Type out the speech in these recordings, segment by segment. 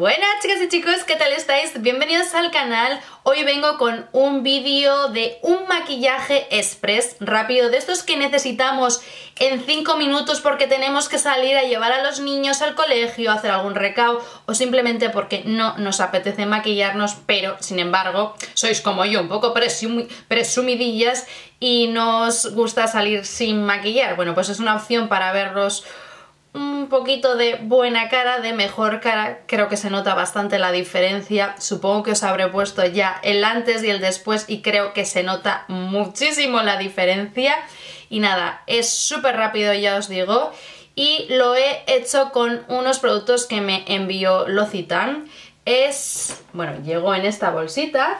Buenas chicas y chicos, ¿qué tal estáis? Bienvenidos al canal. Hoy vengo con un vídeo de un maquillaje express rápido, de estos que necesitamos en 5 minutos porque tenemos que salir a llevar a los niños al colegio, hacer algún recao o simplemente porque no nos apetece maquillarnos, pero sin embargo sois como yo, un poco presumidillas y nos gusta salir sin maquillar. Bueno, pues es una opción para verlos un poquito de buena cara, de mejor cara. Creo que se nota bastante la diferencia. Supongo que os habré puesto ya el antes y el después y creo que se nota muchísimo la diferencia. Y nada, es súper rápido, ya os digo. Y lo he hecho con unos productos que me envió L'Occitane. Bueno, llegó en esta bolsita,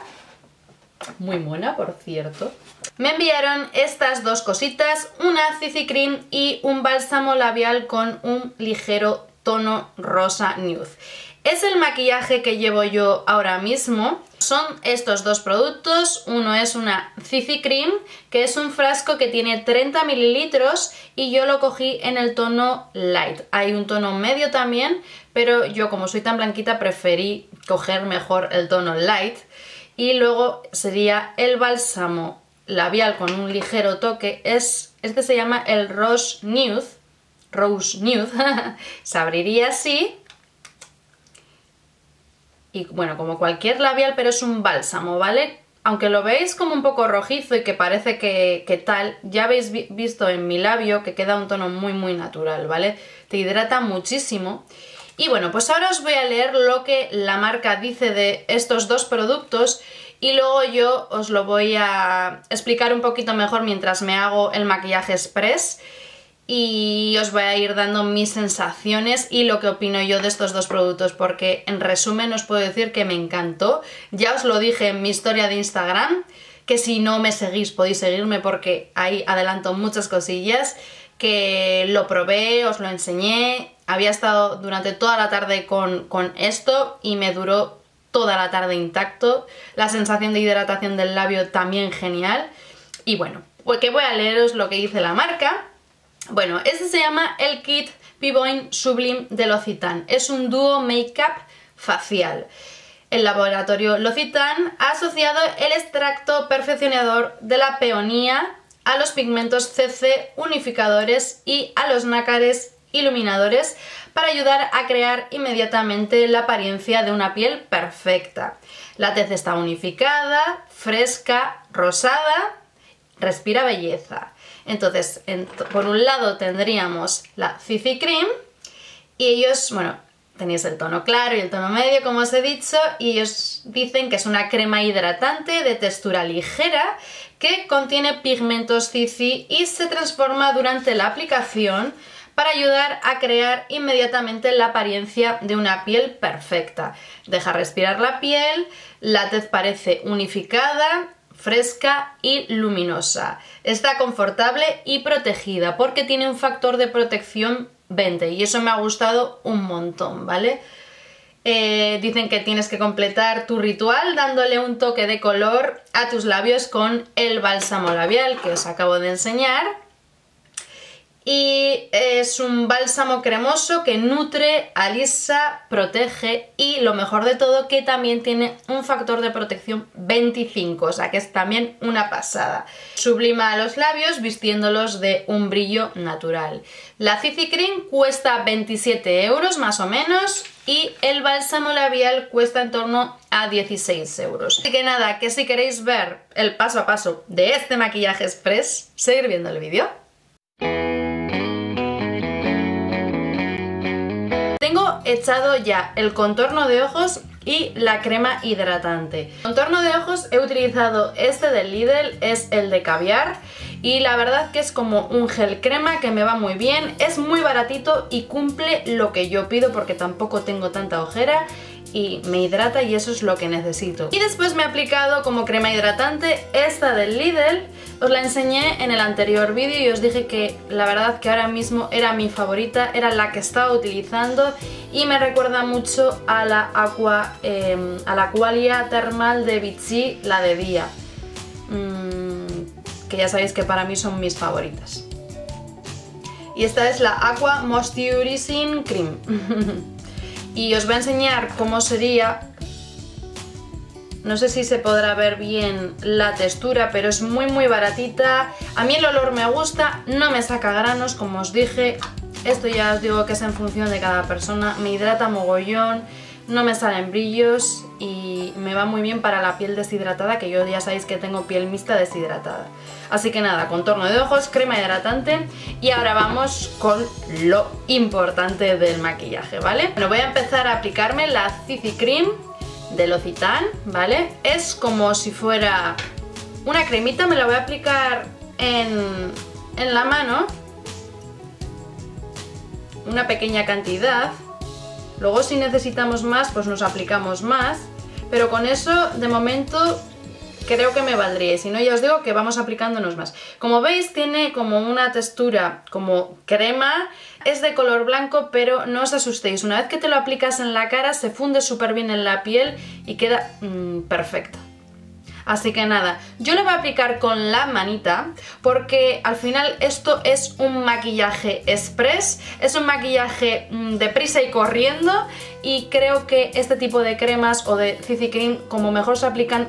muy buena por cierto. Me enviaron estas dos cositas, una CC Cream y un bálsamo labial con un ligero tono rosa nude. Es el maquillaje que llevo yo ahora mismo. Son estos dos productos, uno es una CC Cream, que es un frasco que tiene 30 mililitros y yo lo cogí en el tono light. Hay un tono medio también, pero yo como soy tan blanquita preferí coger mejor el tono light. Y luego sería el bálsamo labial con un ligero toque, este se llama el Rose Nude, se abriría así, y bueno, como cualquier labial, pero es un bálsamo, ¿vale? Aunque lo veis como un poco rojizo y que parece que tal, ya habéis visto en mi labio que queda un tono muy muy natural, ¿vale? Te hidrata muchísimo. Y bueno, pues ahora os voy a leer lo que la marca dice de estos dos productos y luego yo os lo voy a explicar un poquito mejor mientras me hago el maquillaje express y os voy a ir dando mis sensaciones y lo que opino yo de estos dos productos, porque en resumen os puedo decir que me encantó. Ya os lo dije en mi historia de Instagram, que si no me seguís podéis seguirme porque ahí adelanto muchas cosillas, que lo probé, os lo enseñé. Había estado durante toda la tarde con esto y me duró toda la tarde intacto. La sensación de hidratación del labio también genial. Y bueno, pues que voy a leeros lo que dice la marca. Bueno, este se llama el Kit Pivoine Sublime de L'Occitane. Es un dúo Make Up facial. El laboratorio L'Occitane ha asociado el extracto perfeccionador de la peonía a los pigmentos CC unificadores y a los nácares iluminadores para ayudar a crear inmediatamente la apariencia de una piel perfecta. La tez está unificada, fresca, rosada, respira belleza. Entonces, por un lado tendríamos la CC Cream y ellos, bueno, tenéis el tono claro y el tono medio, como os he dicho, y ellos dicen que es una crema hidratante de textura ligera que contiene pigmentos CC y se transforma durante la aplicación para ayudar a crear inmediatamente la apariencia de una piel perfecta. Deja respirar la piel, la tez parece unificada, fresca y luminosa. Está confortable y protegida porque tiene un factor de protección 20 y eso me ha gustado un montón, ¿vale? Dicen que tienes que completar tu ritual dándole un toque de color a tus labios con el bálsamo labial que os acabo de enseñar. Y es un bálsamo cremoso que nutre, alisa, protege y lo mejor de todo que también tiene un factor de protección 25, o sea que es también una pasada. Sublima los labios vistiéndolos de un brillo natural. La CC Cream cuesta 27 euros más o menos y el bálsamo labial cuesta en torno a 16 euros. Así que nada, que si queréis ver el paso a paso de este maquillaje express, seguir viendo el vídeo. Tengo echado ya el contorno de ojos y la crema hidratante. Contorno de ojos he utilizado este del Lidl, es el de caviar y la verdad que es como un gel crema que me va muy bien. Es muy baratito y cumple lo que yo pido porque tampoco tengo tanta ojera y me hidrata y eso es lo que necesito. Y después me he aplicado como crema hidratante esta del Lidl. Os la enseñé en el anterior vídeo y os dije que la verdad que ahora mismo era mi favorita, era la que estaba utilizando y me recuerda mucho a la Acualia Thermal de Vichy, la de día, que ya sabéis que para mí son mis favoritas. Y esta es la Aqua Moisturizing Cream. y os voy a enseñar cómo sería. No sé si se podrá ver bien la textura, pero es muy muy baratita. A mí el olor me gusta, no me saca granos, como os dije. Esto ya os digo que es en función de cada persona. Me hidrata mogollón, no me salen brillos y me va muy bien para la piel deshidratada, que yo ya sabéis que tengo piel mixta deshidratada. Así que nada, contorno de ojos, crema hidratante y ahora vamos con lo importante del maquillaje, ¿vale? Bueno, voy a empezar a aplicarme la CC Cream de L'Occitane, ¿vale? Es como si fuera una cremita, me la voy a aplicar en la mano, una pequeña cantidad. Luego si necesitamos más, pues nos aplicamos más, pero con eso de momento creo que me valdría, y si no ya os digo que vamos aplicándonos más. Como veis tiene como una textura como crema, es de color blanco, pero no os asustéis, una vez que te lo aplicas en la cara se funde súper bien en la piel y queda perfecto. Así que nada, yo lo voy a aplicar con la manita porque al final esto es un maquillaje express, es un maquillaje deprisa y corriendo, y creo que este tipo de cremas o de CC Cream, como mejor se aplican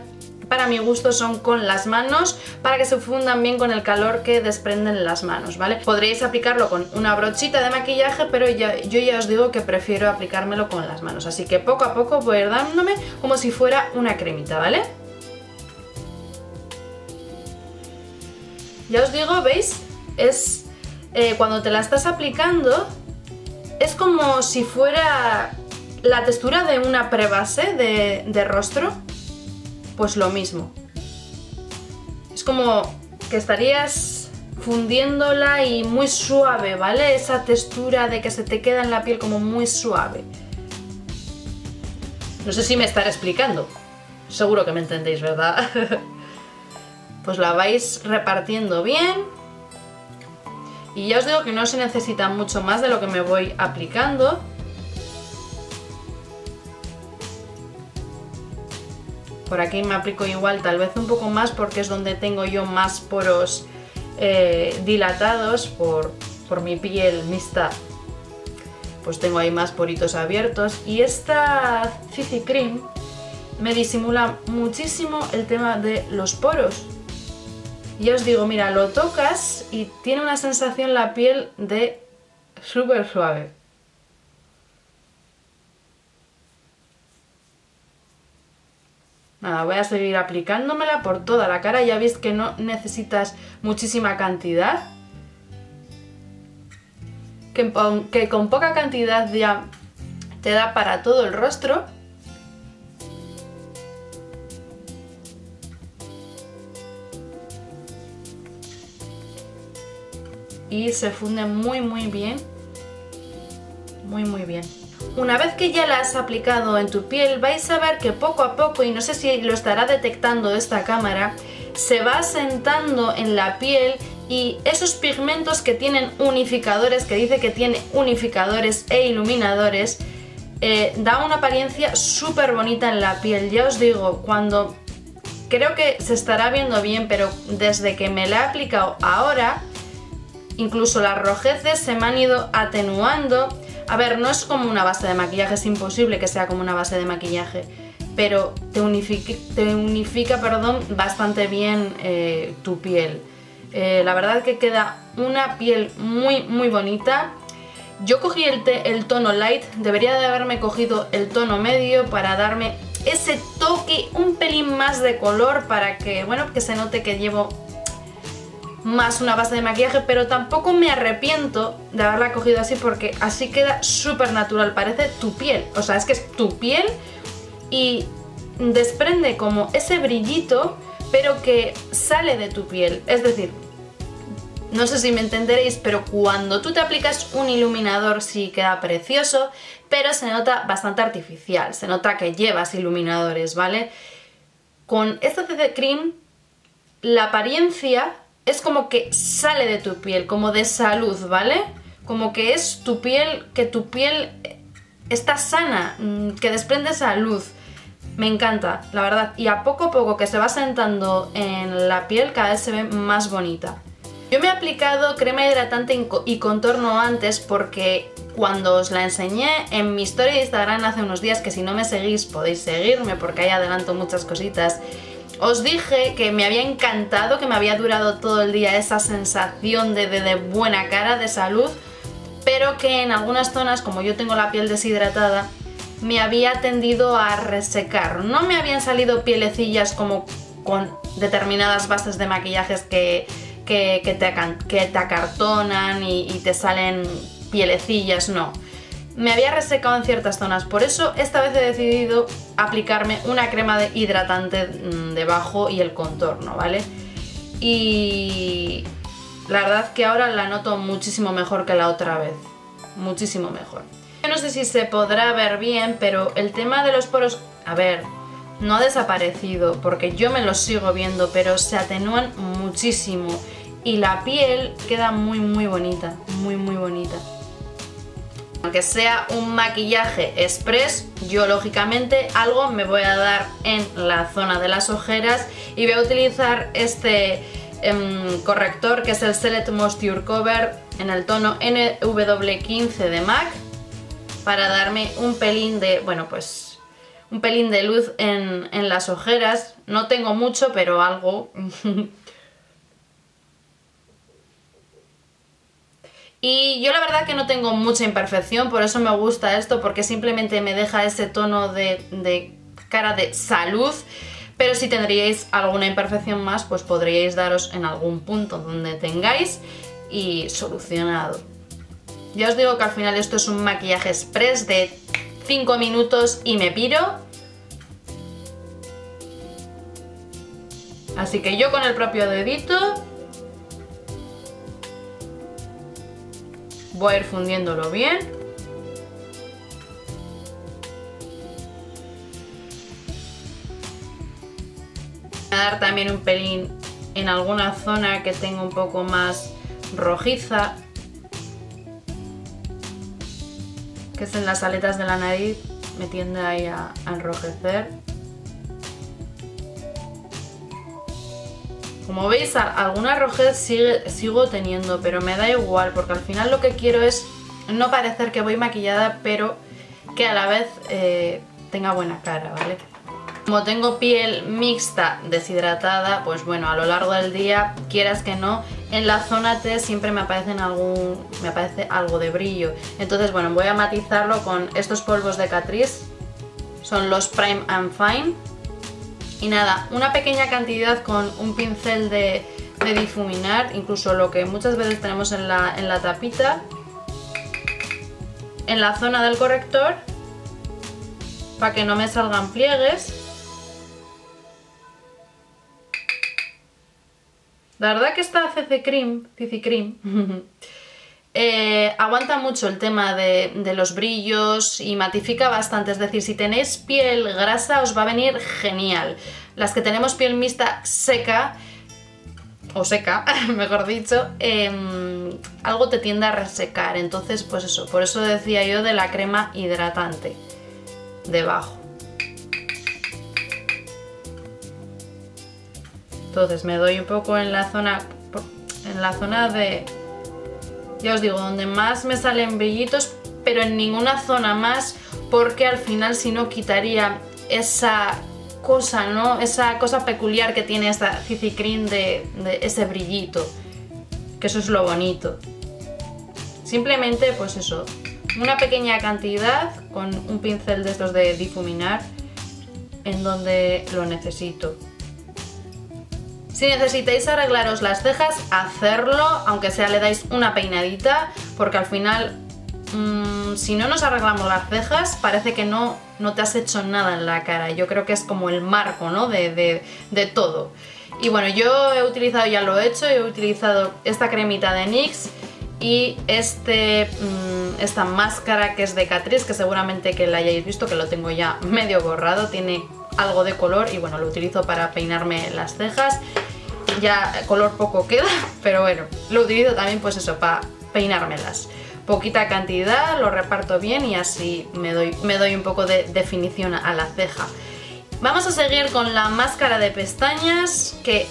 para mi gusto, son con las manos para que se fundan bien con el calor que desprenden las manos, ¿vale? Podríais aplicarlo con una brochita de maquillaje, pero yo ya os digo que prefiero aplicármelo con las manos, así que poco a poco voy a ir dándome como si fuera una cremita, ¿vale? Ya os digo, ¿veis? Es cuando te la estás aplicando es como si fuera la textura de una prebase de rostro, pues lo mismo. Es como que estarías fundiéndola y muy suave, ¿vale? Esa textura de que se te queda en la piel como muy suave. No sé si me estaré explicando. Seguro que me entendéis, ¿verdad? Pues la vais repartiendo bien y ya os digo que no se necesita mucho más de lo que me voy aplicando. Por aquí me aplico igual, tal vez un poco más, porque es donde tengo yo más poros dilatados por mi piel mixta, pues tengo ahí más poritos abiertos, y esta CC Cream me disimula muchísimo el tema de los poros. Ya os digo, mira, lo tocas y tiene una sensación la piel de súper suave. Nada, voy a seguir aplicándomela por toda la cara. Ya veis que no necesitas muchísima cantidad, que con poca cantidad ya te da para todo el rostro. Y se funde muy muy bien, muy muy bien. Una vez que ya la has aplicado en tu piel, vais a ver que poco a poco, y no sé si lo estará detectando esta cámara, se va sentando en la piel, y esos pigmentos que tienen unificadores, que dice que tiene unificadores e iluminadores, da una apariencia súper bonita en la piel. Ya os digo, cuando creo que se estará viendo bien, pero desde que me la he aplicado ahora, incluso las rojeces se me han ido atenuando. A ver, no es como una base de maquillaje, es imposible que sea como una base de maquillaje, pero te unifica, bastante bien tu piel. La verdad que queda una piel muy muy bonita. Yo cogí el tono light, debería de haberme cogido el tono medio para darme ese toque un pelín más de color, para que, bueno, que se note que llevo más una base de maquillaje, pero tampoco me arrepiento de haberla cogido así, porque así queda súper natural, parece tu piel, o sea, es que es tu piel y desprende como ese brillito, pero que sale de tu piel. Es decir, no sé si me entenderéis, pero cuando tú te aplicas un iluminador sí queda precioso, pero se nota bastante artificial, se nota que llevas iluminadores, ¿vale? Con esta CC Cream la apariencia es como que sale de tu piel, como de salud, ¿vale? Como que es tu piel, que tu piel está sana, que desprende salud. Me encanta, la verdad. Y a poco que se va sentando en la piel, cada vez se ve más bonita. Yo me he aplicado crema hidratante y contorno antes porque cuando os la enseñé en mi historia de Instagram hace unos días, que si no me seguís podéis seguirme porque ahí adelanto muchas cositas, os dije que me había encantado, que me había durado todo el día esa sensación de buena cara, de salud, pero que en algunas zonas, como yo tengo la piel deshidratada, me había tendido a resecar. No me habían salido pielecillas como con determinadas bases de maquillajes que te acartonan y te salen pielecillas, no. Me había resecado en ciertas zonas, por eso esta vez he decidido aplicarme una crema de hidratante debajo y el contorno, ¿vale? Y la verdad que ahora la noto muchísimo mejor que la otra vez, muchísimo mejor. Yo no sé si se podrá ver bien, pero el tema de los poros, a ver, no ha desaparecido porque yo me los sigo viendo, pero se atenúan muchísimo y la piel queda muy muy bonita, muy muy bonita. Aunque sea un maquillaje express, yo lógicamente algo me voy a dar en la zona de las ojeras y voy a utilizar este corrector que es el Select Moisture Cover en el tono NW15 de MAC para darme un pelín de, bueno, pues un pelín de luz en las ojeras. No tengo mucho, pero algo. Y yo la verdad que no tengo mucha imperfección, por eso me gusta esto, porque simplemente me deja ese tono de cara de salud, pero si tendríais alguna imperfección más, pues podríais daros en algún punto donde tengáis y solucionado. Ya os digo que al final esto es un maquillaje express de 5 minutos y me piro. Así que yo con el propio dedito voy a ir fundiéndolo bien. Voy a dar también un pelín en alguna zona que tengo un poco más rojiza, que es en las aletas de la nariz, me tiende ahí a enrojecer. Como veis, alguna rojez sigo teniendo, pero me da igual, porque al final lo que quiero es no parecer que voy maquillada, pero que a la vez tenga buena cara, ¿vale? Como tengo piel mixta, deshidratada, pues bueno, a lo largo del día, quieras que no, en la zona T siempre me aparece algo de brillo. Entonces, bueno, voy a matizarlo con estos polvos de Catrice, son los Prime and Fine. Y nada, una pequeña cantidad con un pincel de difuminar, incluso lo que muchas veces tenemos en la tapita, en la zona del corrector, para que no me salgan pliegues. La verdad que esta CC Cream aguanta mucho el tema de los brillos y matifica bastante, es decir, si tenéis piel grasa os va a venir genial. Las que tenemos piel mixta seca, o seca, mejor dicho, algo te tiende a resecar, entonces pues eso, por eso decía yo de la crema hidratante debajo. Entonces me doy un poco en la zona de, ya os digo, donde más me salen brillitos, pero en ninguna zona más, porque al final si no quitaría esa cosa, ¿no? Esa cosa peculiar que tiene esta CC Cream de ese brillito, que eso es lo bonito. Simplemente, pues eso, una pequeña cantidad con un pincel de estos de difuminar en donde lo necesito. Si necesitáis arreglaros las cejas, hacerlo, aunque sea le dais una peinadita, porque al final, si no nos arreglamos las cejas, parece que no te has hecho nada en la cara. Yo creo que es como el marco, ¿no? de todo. Y bueno, yo he utilizado, ya lo he hecho, he utilizado esta cremita de NYX y esta máscara que es de Catrice, que seguramente que la hayáis visto, que lo tengo ya medio borrado, tiene algo de color y bueno, lo utilizo para peinarme las cejas. Ya color poco queda, pero bueno, lo utilizo también pues eso, para peinármelas. Poquita cantidad, lo reparto bien y así me doy un poco de definición a la ceja. Vamos a seguir con la máscara de pestañas, que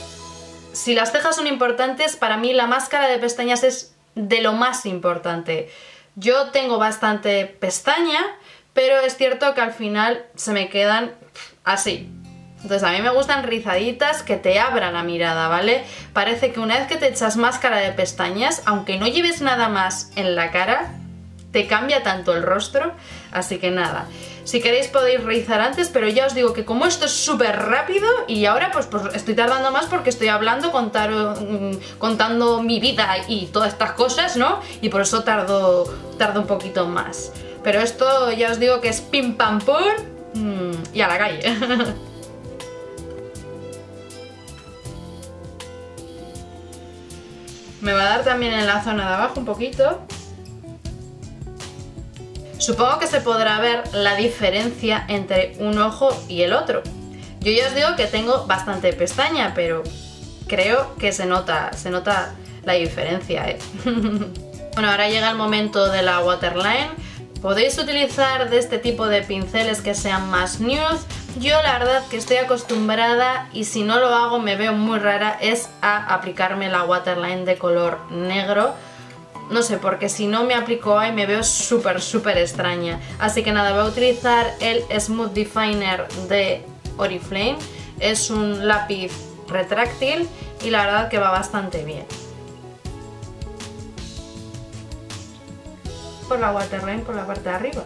si las cejas son importantes, para mí la máscara de pestañas es de lo más importante. Yo tengo bastante pestaña, pero es cierto que al final se me quedan así. Entonces a mí me gustan rizaditas que te abran la mirada, ¿vale? Parece que una vez que te echas máscara de pestañas, aunque no lleves nada más en la cara, te cambia tanto el rostro, así que nada. Si queréis podéis rizar antes, pero ya os digo que como esto es súper rápido y ahora pues estoy tardando más porque estoy hablando, contando mi vida y todas estas cosas, ¿no? Y por eso tardo un poquito más. Pero esto ya os digo que es pim pam pum y a la calle. Me va a dar también en la zona de abajo un poquito. Supongo que se podrá ver la diferencia entre un ojo y el otro. Yo ya os digo que tengo bastante pestaña, pero creo que se nota la diferencia, ¿eh? Bueno, ahora llega el momento de la waterline. Podéis utilizar de este tipo de pinceles que sean más nude. Yo la verdad que estoy acostumbrada, y si no lo hago me veo muy rara, es a aplicarme la waterline de color negro. No sé, porque si no me aplico ahí me veo súper extraña. Así que nada, voy a utilizar el Smooth Definer de Oriflame. Es un lápiz retráctil y la verdad que va bastante bien. Por la waterline, por la parte de arriba.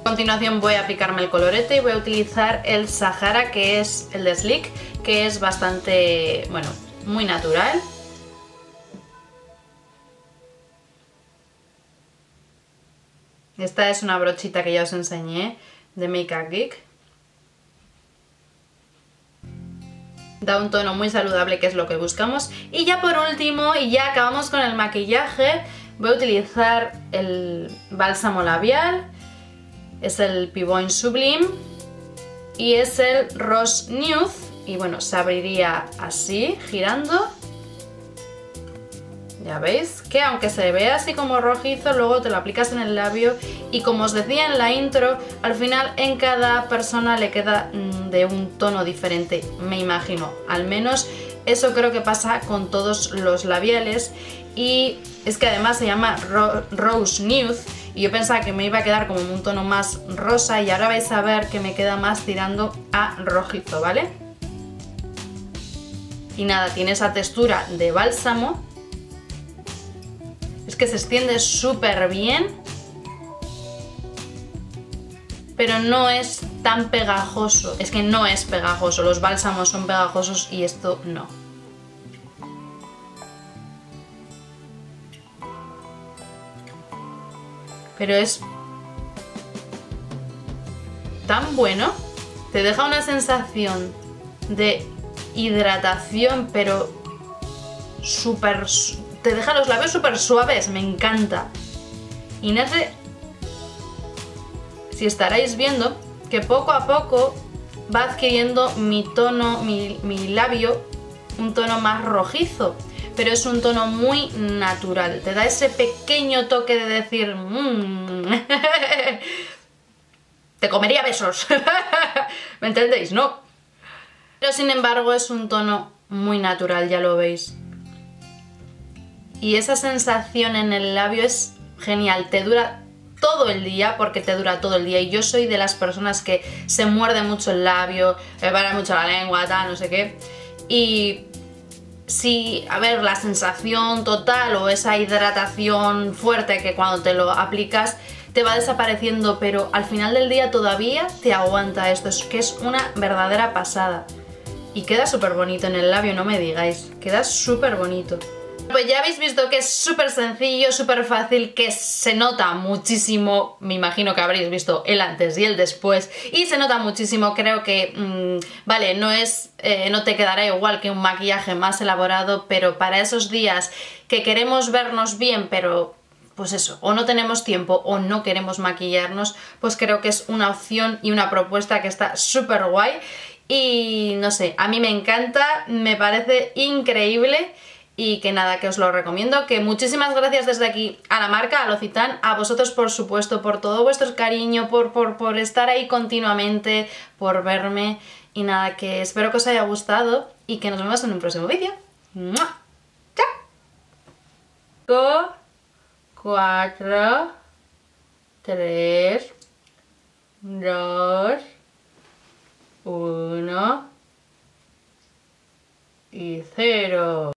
A continuación voy a aplicarme el colorete y voy a utilizar el Sahara, que es el de Slick, que es bastante, bueno, muy natural. Esta es una brochita que ya os enseñé de Make Up Geek. Da un tono muy saludable, que es lo que buscamos. Y ya por último, y ya acabamos con el maquillaje, voy a utilizar el bálsamo labial. Es el Pivoine Sublime y es el Rose Nude. Y bueno, se abriría así, girando. Ya veis que aunque se vea así como rojizo, luego te lo aplicas en el labio y, como os decía en la intro, al final en cada persona le queda de un tono diferente, me imagino. Al menos eso creo que pasa con todos los labiales, y es que además se llama Rose Nude y yo pensaba que me iba a quedar como un tono más rosa, y ahora vais a ver que me queda más tirando a rojizo, ¿vale? Y nada, tiene esa textura de bálsamo. Es que se extiende súper bien, pero no es tan pegajoso. Es que no es pegajoso, los bálsamos son pegajosos y esto no. Pero es tan bueno, te deja una sensación de hidratación, pero súper... Te deja los labios súper suaves, me encanta. Y no sé si estaréis viendo que poco a poco va adquiriendo mi tono, mi labio, un tono más rojizo. Pero es un tono muy natural. Te da ese pequeño toque de decir... Te comería besos. ¿Me entendéis? No. Pero sin embargo es un tono muy natural, ya lo veis. Y esa sensación en el labio es genial, te dura todo el día, porque te dura todo el día. Y yo soy de las personas que se muerde mucho el labio, me para mucho la lengua, tal, no sé qué. Y sí, a ver, la sensación total o esa hidratación fuerte que cuando te lo aplicas te va desapareciendo, pero al final del día todavía te aguanta esto, es que es una verdadera pasada. Y queda súper bonito en el labio, no me digáis, queda súper bonito. Pues ya habéis visto que es súper sencillo, súper fácil, que se nota muchísimo. Me imagino que habréis visto el antes y el después, y se nota muchísimo. Creo que, vale, no te quedará igual que un maquillaje más elaborado, pero para esos días que queremos vernos bien, pero pues eso, o no tenemos tiempo o no queremos maquillarnos, pues creo que es una opción y una propuesta que está súper guay. Y no sé, a mí me encanta, me parece increíble. Y que nada, que os lo recomiendo, que muchísimas gracias desde aquí a la marca, a L'Occitane, a vosotros por supuesto, por todo vuestro cariño, por estar ahí continuamente, por verme. Y nada, que espero que os haya gustado y que nos vemos en un próximo vídeo. ¡Mua! ¡Chao! 4, 3, 2, 1 y 0.